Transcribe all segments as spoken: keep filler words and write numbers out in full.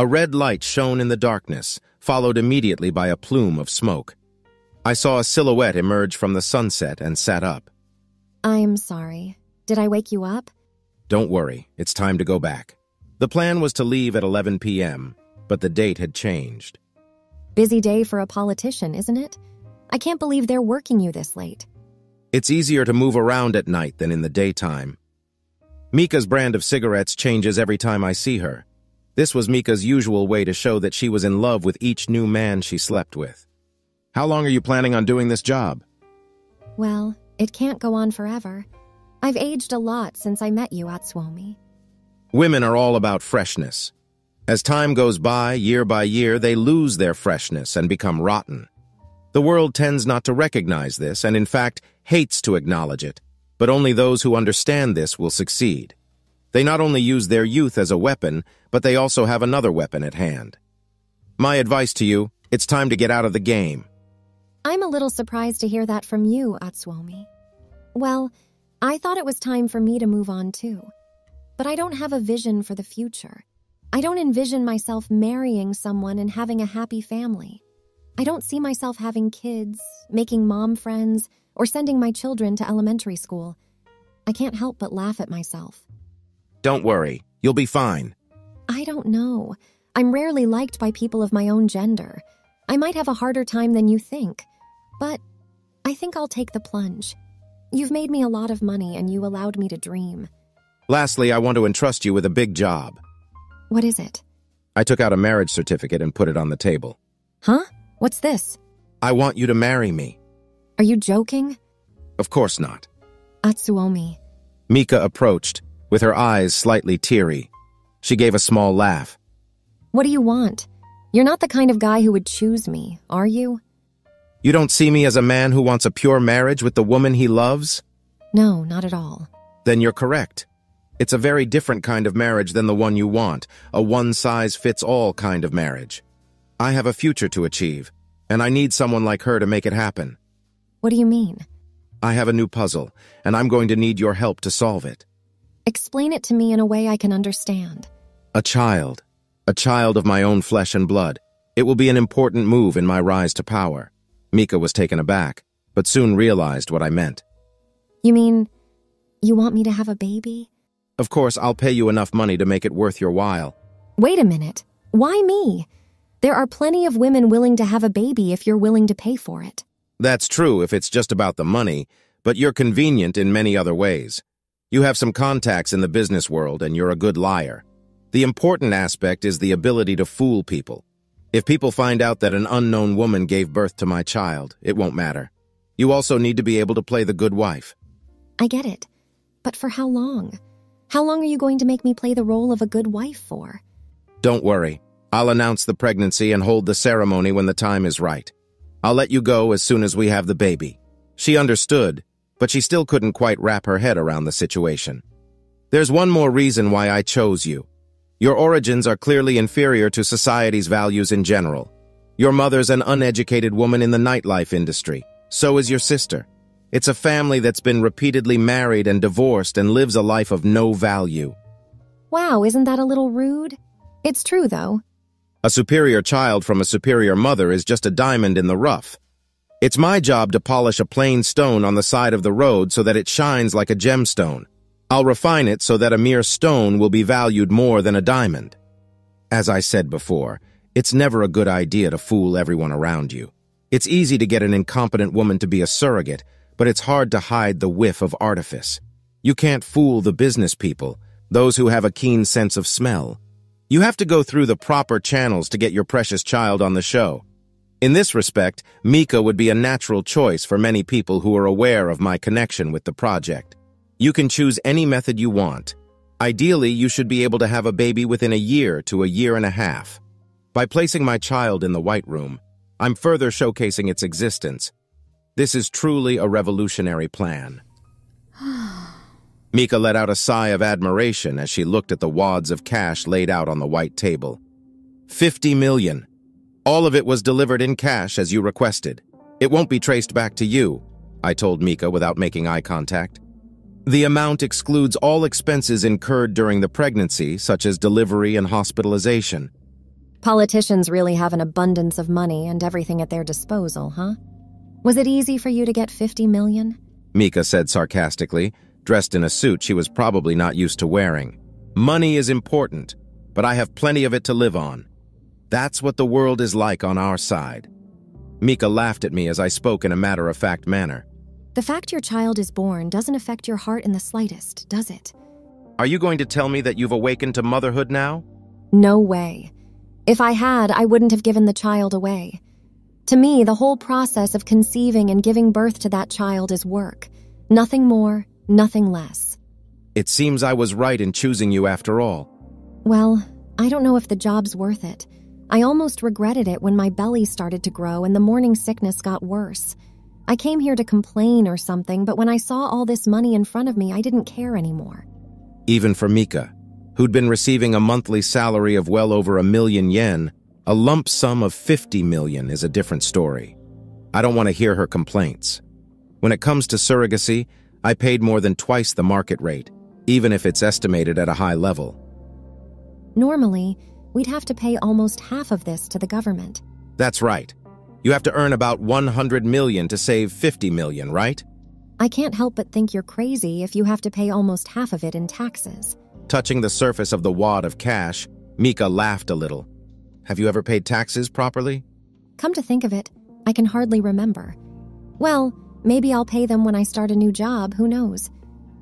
A red light shone in the darkness, followed immediately by a plume of smoke. I saw a silhouette emerge from the sunset and sat up. I'm sorry. Did I wake you up? Don't worry. It's time to go back. The plan was to leave at eleven p m, but the date had changed. Busy day for a politician, isn't it? I can't believe they're working you this late. It's easier to move around at night than in the daytime. Mika's brand of cigarettes changes every time I see her. This was Mika's usual way to show that she was in love with each new man she slept with. How long are you planning on doing this job? Well, it can't go on forever. I've aged a lot since I met you, Atsuomi. Women are all about freshness. As time goes by, year by year, they lose their freshness and become rotten. The world tends not to recognize this and, in fact, hates to acknowledge it, but only those who understand this will succeed. They not only use their youth as a weapon, but they also have another weapon at hand. My advice to you, it's time to get out of the game. I'm a little surprised to hear that from you, Atsuomi. Well, I thought it was time for me to move on too. But I don't have a vision for the future. I don't envision myself marrying someone and having a happy family. I don't see myself having kids, making mom friends, or sending my children to elementary school. I can't help but laugh at myself. Don't worry, you'll be fine. I don't know. I'm rarely liked by people of my own gender. I might have a harder time than you think, but I think I'll take the plunge. You've made me a lot of money and you allowed me to dream. Lastly, I want to entrust you with a big job. What is it? I took out a marriage certificate and put it on the table. Huh? What's this? I want you to marry me. Are you joking? Of course not. Atsuomi. Mika approached, with her eyes slightly teary. She gave a small laugh. What do you want? You're not the kind of guy who would choose me, are you? You don't see me as a man who wants a pure marriage with the woman he loves? No, not at all. Then you're correct. It's a very different kind of marriage than the one you want, a one-size-fits-all kind of marriage. I have a future to achieve, and I need someone like her to make it happen. What do you mean? I have a new puzzle, and I'm going to need your help to solve it. Explain it to me in a way I can understand. A child. A child of my own flesh and blood. It will be an important move in my rise to power. Mika was taken aback, but soon realized what I meant. You mean, you want me to have a baby? Of course, I'll pay you enough money to make it worth your while. Wait a minute. Why me? There are plenty of women willing to have a baby if you're willing to pay for it. That's true if it's just about the money, but you're convenient in many other ways. You have some contacts in the business world and you're a good liar. The important aspect is the ability to fool people. If people find out that an unknown woman gave birth to my child, it won't matter. You also need to be able to play the good wife. I get it, but for how long? How long are you going to make me play the role of a good wife for? Don't worry. I'll announce the pregnancy and hold the ceremony when the time is right. I'll let you go as soon as we have the baby. She understood, but she still couldn't quite wrap her head around the situation. There's one more reason why I chose you. Your origins are clearly inferior to society's values in general. Your mother's an uneducated woman in the nightlife industry. So is your sister. It's a family that's been repeatedly married and divorced and lives a life of no value. Wow, isn't that a little rude? It's true, though. A superior child from a superior mother is just a diamond in the rough. It's my job to polish a plain stone on the side of the road so that it shines like a gemstone. I'll refine it so that a mere stone will be valued more than a diamond. As I said before, it's never a good idea to fool everyone around you. It's easy to get an incompetent woman to be a surrogate, but it's hard to hide the whiff of artifice. You can't fool the business people, those who have a keen sense of smell. You have to go through the proper channels to get your precious child on the show. In this respect, Mika would be a natural choice for many people who are aware of my connection with the project. You can choose any method you want. Ideally, you should be able to have a baby within a year to a year and a half. By placing my child in the White Room, I'm further showcasing its existence. This is truly a revolutionary plan. Mika let out a sigh of admiration as she looked at the wads of cash laid out on the white table. Fifty million. All of it was delivered in cash as you requested. It won't be traced back to you, I told Mika without making eye contact. The amount excludes all expenses incurred during the pregnancy, such as delivery and hospitalization. Politicians really have an abundance of money and everything at their disposal, huh? Was it easy for you to get fifty million? Mika said sarcastically, dressed in a suit she was probably not used to wearing. Money is important, but I have plenty of it to live on. That's what the world is like on our side. Mika laughed at me as I spoke in a matter-of-fact manner. The fact your child is born doesn't affect your heart in the slightest, does it? Are you going to tell me that you've awakened to motherhood now? No way. If I had, I wouldn't have given the child away. To me, the whole process of conceiving and giving birth to that child is work. Nothing more, nothing less. It seems I was right in choosing you after all. Well, I don't know if the job's worth it. I almost regretted it when my belly started to grow and the morning sickness got worse. I came here to complain or something, but when I saw all this money in front of me, I didn't care anymore. Even for Mika, who'd been receiving a monthly salary of well over a million yen, a lump sum of fifty million is a different story. I don't want to hear her complaints. When it comes to surrogacy, I paid more than twice the market rate, even if it's estimated at a high level. Normally, we'd have to pay almost half of this to the government. That's right. You have to earn about one hundred million to save fifty million, right? I can't help but think you're crazy if you have to pay almost half of it in taxes. Touching the surface of the wad of cash, Mika laughed a little. Have you ever paid taxes properly? Come to think of it, I can hardly remember. Well, maybe I'll pay them when I start a new job, who knows?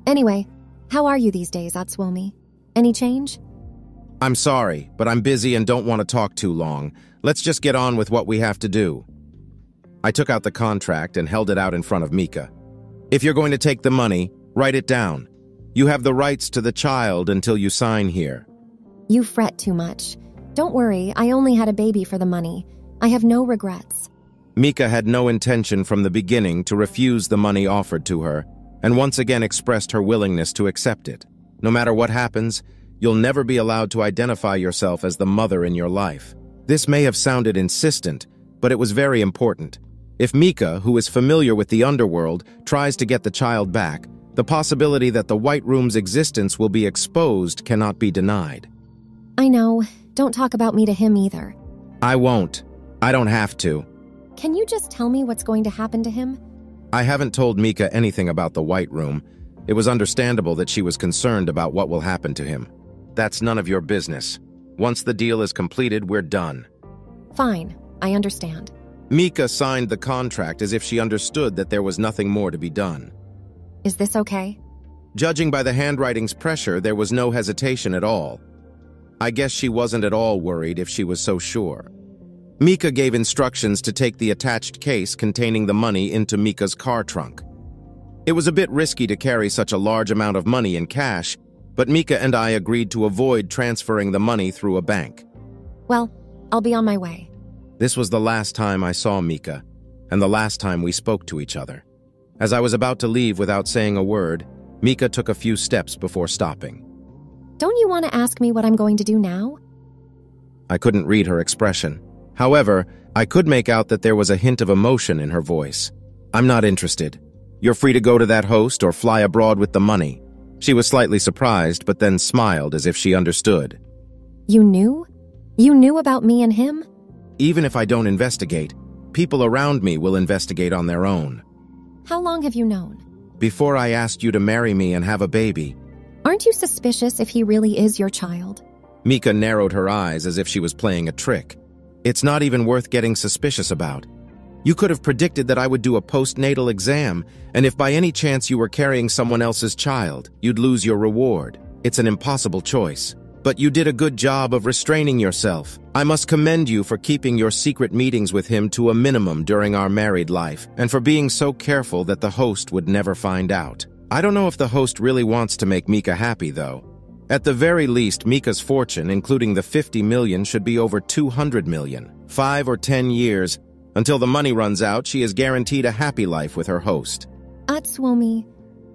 Anyway, how are you these days, Atsuomi? Any change? I'm sorry, but I'm busy and don't want to talk too long. Let's just get on with what we have to do. I took out the contract and held it out in front of Mika. If you're going to take the money, write it down. You have the rights to the child until you sign here. You fret too much. Don't worry, I only had a baby for the money. I have no regrets. Mika had no intention from the beginning to refuse the money offered to her, and once again expressed her willingness to accept it. No matter what happens, you'll never be allowed to identify yourself as the mother in your life. This may have sounded insistent, but it was very important. If Mika, who is familiar with the underworld, tries to get the child back, the possibility that the White Room's existence will be exposed cannot be denied. I know. Don't talk about me to him either. I won't. I don't have to. Can you just tell me what's going to happen to him? I haven't told Mika anything about the White Room. It was understandable that she was concerned about what will happen to him. That's none of your business. Once the deal is completed, we're done. Fine, I understand. Mika signed the contract as if she understood that there was nothing more to be done. Is this okay? Judging by the handwriting's pressure, there was no hesitation at all. I guess she wasn't at all worried if she was so sure. Mika gave instructions to take the attached case containing the money into Mika's car trunk. It was a bit risky to carry such a large amount of money in cash, but Mika and I agreed to avoid transferring the money through a bank. Well, I'll be on my way. This was the last time I saw Mika, and the last time we spoke to each other. As I was about to leave without saying a word, Mika took a few steps before stopping. Don't you want to ask me what I'm going to do now? I couldn't read her expression. However, I could make out that there was a hint of emotion in her voice. I'm not interested. You're free to go to that host or fly abroad with the money. She was slightly surprised, but then smiled as if she understood. You knew? You knew about me and him? Even if I don't investigate, people around me will investigate on their own. How long have you known? Before I asked you to marry me and have a baby. Aren't you suspicious if he really is your child? Mika narrowed her eyes as if she was playing a trick. It's not even worth getting suspicious about. You could have predicted that I would do a postnatal exam, and if by any chance you were carrying someone else's child, you'd lose your reward. It's an impossible choice. But you did a good job of restraining yourself. I must commend you for keeping your secret meetings with him to a minimum during our married life, and for being so careful that the host would never find out. I don't know if the host really wants to make Mika happy, though. At the very least, Mika's fortune, including the fifty million, should be over two hundred million. Five or ten years... Until the money runs out, she is guaranteed a happy life with her host. Atsuomi,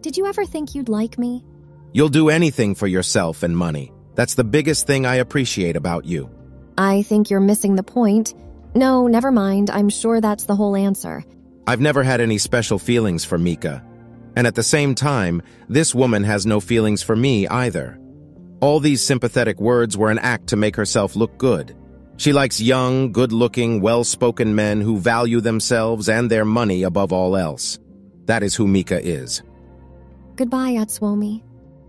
did you ever think you'd like me? You'll do anything for yourself and money. That's the biggest thing I appreciate about you. I think you're missing the point. No, never mind. I'm sure that's the whole answer. I've never had any special feelings for Mika. And at the same time, this woman has no feelings for me either. All these sympathetic words were an act to make herself look good. She likes young, good-looking, well-spoken men who value themselves and their money above all else. That is who Mika is. Goodbye, Atsuomi.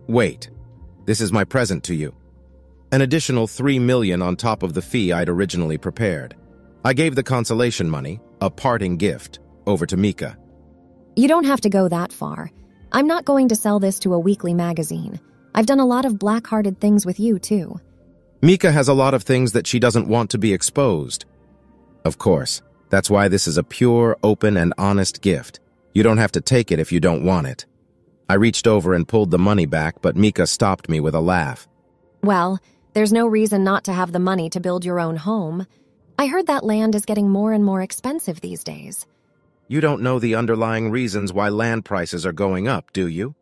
Wait. This is my present to you. An additional three million on top of the fee I'd originally prepared. I gave the consolation money, a parting gift, over to Mika. You don't have to go that far. I'm not going to sell this to a weekly magazine. I've done a lot of black-hearted things with you, too. Mika has a lot of things that she doesn't want to be exposed. Of course, that's why this is a pure, open, and honest gift. You don't have to take it if you don't want it. I reached over and pulled the money back, but Mika stopped me with a laugh. Well, there's no reason not to have the money to build your own home. I heard that land is getting more and more expensive these days. You don't know the underlying reasons why land prices are going up, do you?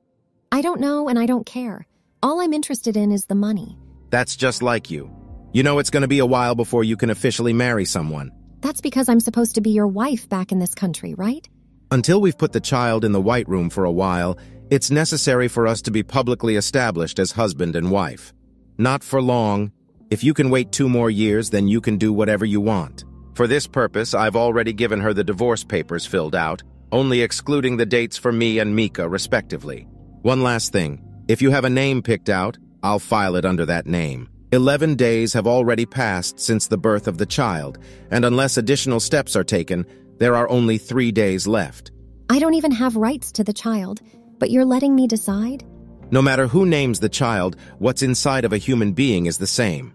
I don't know, and I don't care. All I'm interested in is the money. That's just like you. You know it's going to be a while before you can officially marry someone. That's because I'm supposed to be your wife back in this country, right? Until we've put the child in the White Room for a while, it's necessary for us to be publicly established as husband and wife. Not for long. If you can wait two more years, then you can do whatever you want. For this purpose, I've already given her the divorce papers filled out, only excluding the dates for me and Mika, respectively. One last thing. If you have a name picked out, I'll file it under that name. Eleven days have already passed since the birth of the child, and unless additional steps are taken, there are only three days left. I don't even have rights to the child, but you're letting me decide? No matter who names the child, what's inside of a human being is the same.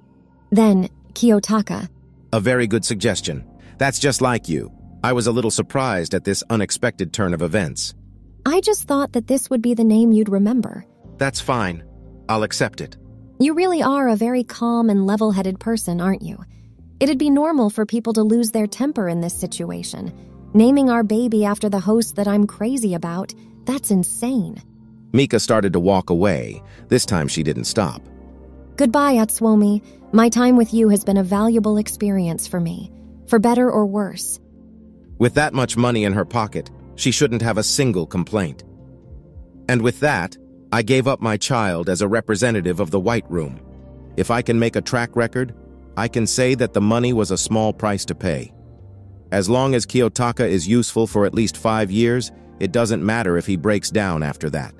Then, Kiyotaka. A very good suggestion. That's just like you. I was a little surprised at this unexpected turn of events. I just thought that this would be the name you'd remember. That's fine. I'll accept it. You really are a very calm and level-headed person, aren't you? It'd be normal for people to lose their temper in this situation. Naming our baby after the host that I'm crazy about, that's insane. Mika started to walk away. This time she didn't stop. Goodbye, Atsuomi. My time with you has been a valuable experience for me, for better or worse. With that much money in her pocket, she shouldn't have a single complaint. And with that, I gave up my child as a representative of the White Room. If I can make a track record, I can say that the money was a small price to pay. As long as Kiyotaka is useful for at least five years, it doesn't matter if he breaks down after that.